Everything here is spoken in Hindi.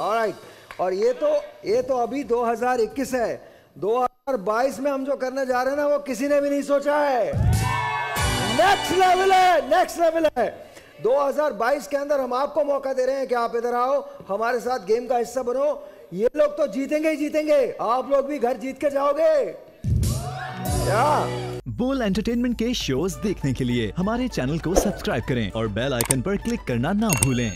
ऑलराइट। और ये तो अभी 2021 है, 2022 में हम जो करने जा रहे हैं ना वो किसी ने भी नहीं सोचा है। नेक्स्ट लेवल है, नेक्स्ट लेवल है। 2022 के अंदर हम आपको मौका दे रहे हैं कि आप इधर आओ, हमारे साथ गेम का हिस्सा बनो। ये लोग तो जीतेंगे ही जीतेंगे, आप लोग भी घर जीत के जाओगे। बोल एंटरटेनमेंट के शोज देखने के लिए हमारे चैनल को सब्सक्राइब करें और बेल आइकन पर क्लिक करना ना भूलें।